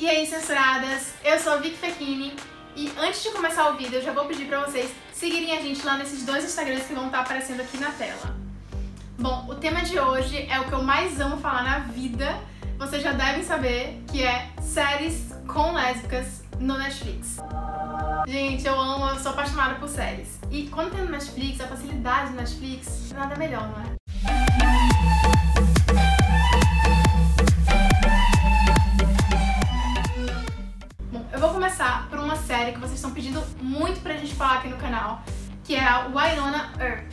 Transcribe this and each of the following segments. E aí, censuradas, eu sou a Vicky Fechini e antes de começar o vídeo eu já vou pedir pra vocês seguirem a gente lá nesses dois Instagrams que vão estar aparecendo aqui na tela. Bom, o tema de hoje é o que eu mais amo falar na vida, vocês já devem saber, que é séries com lésbicas no Netflix. Gente, eu amo, eu sou apaixonada por séries. E quando tem no Netflix, a facilidade do Netflix, nada melhor, não é? Bom, eu vou começar por uma série que vocês estão pedindo muito pra gente falar aqui no canal, que é a Wynonna Earp.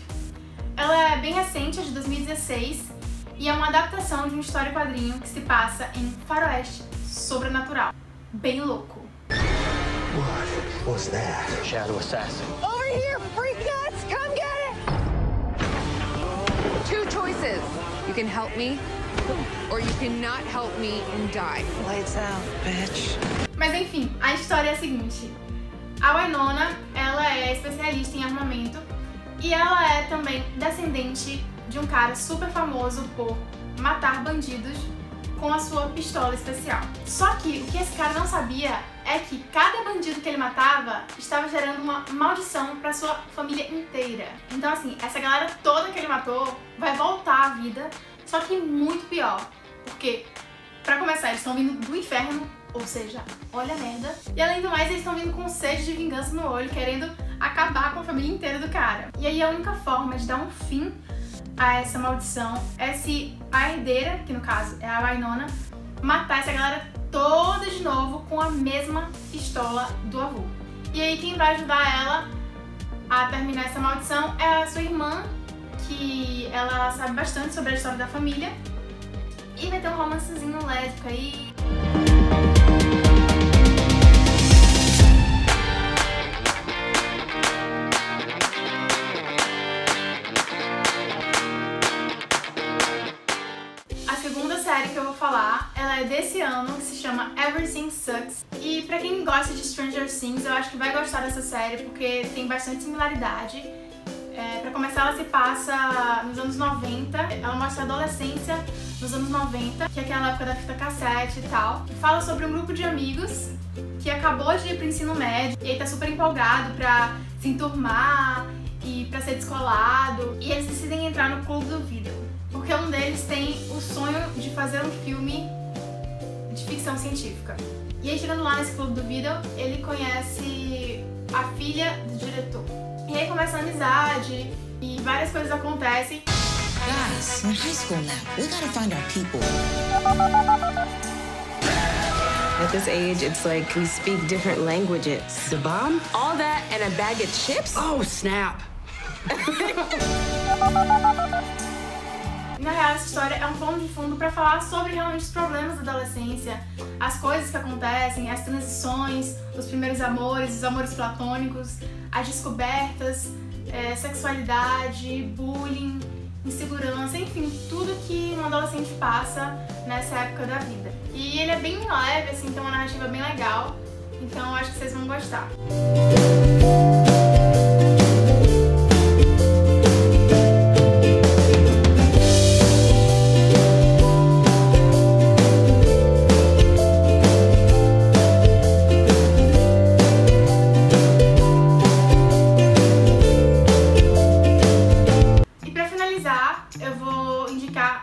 Ela é bem recente, é de 2016, e é uma adaptação de uma história quadrinho que se passa em faroeste sobrenatural. Bem louco. What was that? Shadow assassin. Over here, freak nuts! Come get it! Two choices. You can help me, or you cannot help me and die. Lights out, bitch. Mas enfim, a história é a seguinte. A Wynonna, ela é especialista em armamento e ela é também descendente de um cara super famoso por matar bandidos com a sua pistola especial. Só que o que esse cara não sabia é que cada bandido que ele matava estava gerando uma maldição pra sua família inteira. Então assim, essa galera toda que ele matou vai voltar à vida, só que muito pior, porque pra começar eles estão vindo do inferno, ou seja, olha a merda. E além do mais, eles estão vindo com sede de vingança no olho, querendo acabar com a família inteira do cara. E aí a única forma de dar um fim a essa maldição é se a herdeira, que no caso é a Wynonna, matar essa galera toda de novo com a mesma pistola do avô. E aí quem vai ajudar ela a terminar essa maldição é a sua irmã, que ela sabe bastante sobre a história da família e vai ter um romancezinho lésbico aí. Ela é desse ano, que se chama Everything Sucks. E pra quem gosta de Stranger Things, eu acho que vai gostar dessa série, porque tem bastante similaridade. Pra começar, ela se passa nos anos 90. Ela mostra a adolescência nos anos 90, que é aquela época da fita cassete e tal. Fala sobre um grupo de amigos que acabou de ir pro ensino médio e aí tá super empolgado pra se enturmar e pra ser descolado. E eles decidem entrar no Clube do Vídeo, porque um deles tem o sonho de fazer um filme de ficção científica. E aí, chegando lá nesse Clube do Vídeo, ele conhece a filha do diretor. E aí começa a amizade e várias coisas acontecem. Guys, we're in high school now. We gotta find our people. At this age, it's like we speak different languages. The bomb? All that and a bag of chips? Oh, snap! Na real, essa história é um pano de fundo pra falar sobre realmente os problemas da adolescência, as coisas que acontecem, as transições, os primeiros amores, os amores platônicos, as descobertas, sexualidade, bullying, insegurança, enfim, tudo que um adolescente passa nessa época da vida. E ele é bem leve, assim, tem uma narrativa bem legal, então eu acho que vocês vão gostar.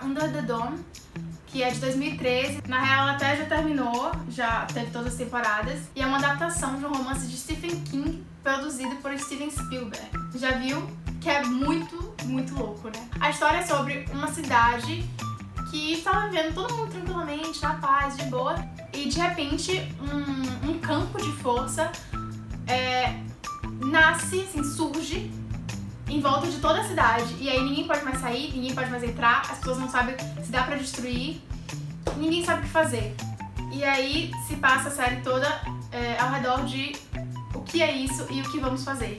Under the Dome, que é de 2013. Na real, ela até já terminou, já teve todas as temporadas. E é uma adaptação de um romance de Stephen King, produzido por Steven Spielberg. Já viu? Que é muito, muito louco, né? A história é sobre uma cidade que estava vivendo todo mundo tranquilamente, na paz, de boa. E de repente, um campo de força nasce, assim, surge em volta de toda a cidade, e aí ninguém pode mais sair, ninguém pode mais entrar, as pessoas não sabem se dá pra destruir, ninguém sabe o que fazer. E aí se passa a série toda ao redor de o que é isso e o que vamos fazer.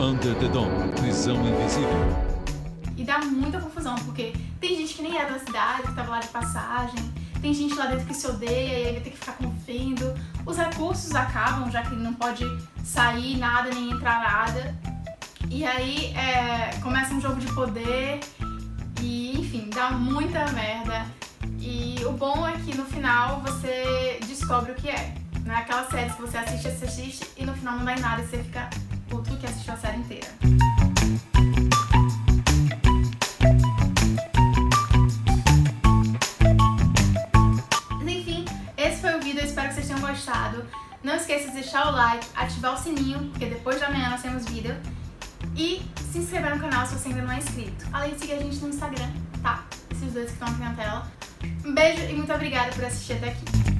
Under the Dome, prisão invisível. E dá muita confusão, porque tem gente que nem era da cidade, que tava lá de passagem, tem gente lá dentro que se odeia e aí vai ter que ficar convivendo. Os recursos acabam, já que ele não pode sair nada, nem entrar nada. E aí começa um jogo de poder e já muita merda. E o bom é que no final você descobre o que é. Não é aquela série que você assiste e no final não dá em nada e você fica puto que assistiu a série inteira. Gostado. Não esqueça de deixar o like, ativar o sininho, porque depois da manhã nós temos vídeo, e se inscrever no canal se você ainda não é inscrito. Além de seguir a gente no Instagram, tá? Esses dois que estão aqui na tela. Um beijo e muito obrigada por assistir até aqui.